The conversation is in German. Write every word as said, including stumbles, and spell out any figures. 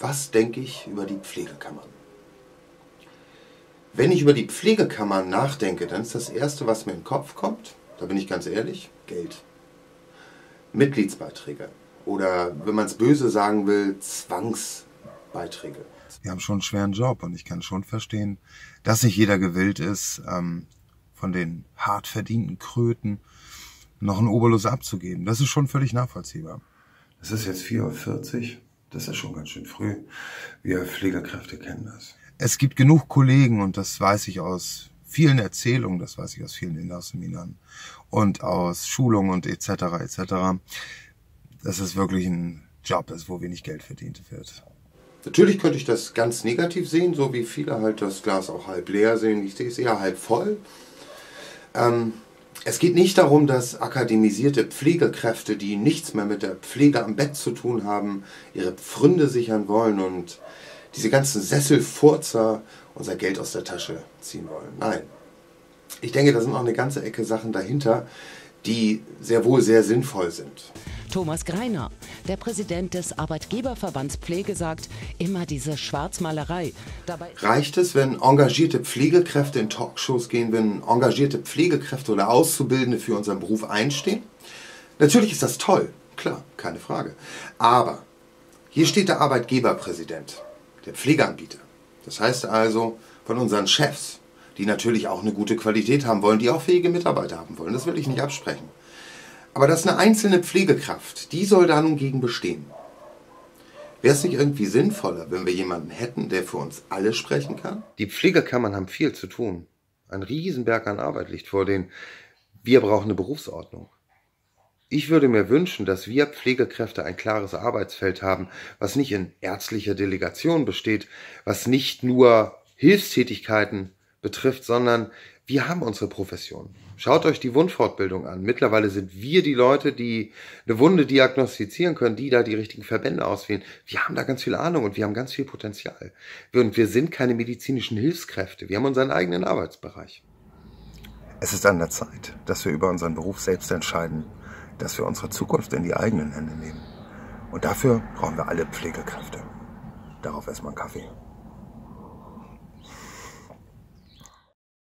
Was denke ich über die Pflegekammern? Wenn ich über die Pflegekammern nachdenke, dann ist das Erste, was mir in den Kopf kommt, da bin ich ganz ehrlich, Geld. Mitgliedsbeiträge oder, wenn man es böse sagen will, Zwangsbeiträge. Wir haben schon einen schweren Job und ich kann schon verstehen, dass nicht jeder gewillt ist, ähm, von den hart verdienten Kröten noch einen Obolus abzugeben. Das ist schon völlig nachvollziehbar. Das ist jetzt vier Uhr vierzig. Das ist schon ganz schön früh. Wir Pflegekräfte kennen das. Es gibt genug Kollegen, und das weiß ich aus vielen Erzählungen, das weiß ich aus vielen Inlassseminaren und aus Schulungen und et cetera et cetera, dass es wirklich ein Job ist, wo wenig Geld verdient wird. Natürlich könnte ich das ganz negativ sehen, so wie viele halt das Glas auch halb leer sehen. Ich sehe es eher halb voll. Ähm, Es geht nicht darum, dass akademisierte Pflegekräfte, die nichts mehr mit der Pflege am Bett zu tun haben, ihre Pfründe sichern wollen und diese ganzen Sesselfurzer unser Geld aus der Tasche ziehen wollen. Nein. Ich denke, da sind auch eine ganze Ecke Sachen dahinter, die sehr wohl sehr sinnvoll sind. Thomas Greiner, der Präsident des Arbeitgeberverbands Pflege, sagt, immer diese Schwarzmalerei. Dabei reicht es, wenn engagierte Pflegekräfte in Talkshows gehen, wenn engagierte Pflegekräfte oder Auszubildende für unseren Beruf einstehen? Natürlich ist das toll, klar, keine Frage. Aber hier steht der Arbeitgeberpräsident, der Pflegeanbieter. Das heißt also von unseren Chefs, die natürlich auch eine gute Qualität haben wollen, die auch fähige Mitarbeiter haben wollen. Das will ich nicht absprechen. Aber das ist eine einzelne Pflegekraft, die soll da nun gegen bestehen. Wäre es nicht irgendwie sinnvoller, wenn wir jemanden hätten, der für uns alle sprechen kann? Die Pflegekammern haben viel zu tun. Ein Riesenberg an Arbeit liegt vor denen. Wir brauchen eine Berufsordnung. Ich würde mir wünschen, dass wir Pflegekräfte ein klares Arbeitsfeld haben, was nicht in ärztlicher Delegation besteht, was nicht nur Hilfstätigkeiten betrifft, sondern wir haben unsere Profession. Schaut euch die Wundfortbildung an. Mittlerweile sind wir die Leute, die eine Wunde diagnostizieren können, die da die richtigen Verbände auswählen. Wir haben da ganz viel Ahnung und wir haben ganz viel Potenzial. Und wir sind keine medizinischen Hilfskräfte. Wir haben unseren eigenen Arbeitsbereich. Es ist an der Zeit, dass wir über unseren Beruf selbst entscheiden, dass wir unsere Zukunft in die eigenen Hände nehmen. Und dafür brauchen wir alle Pflegekräfte. Darauf erstmal einen Kaffee.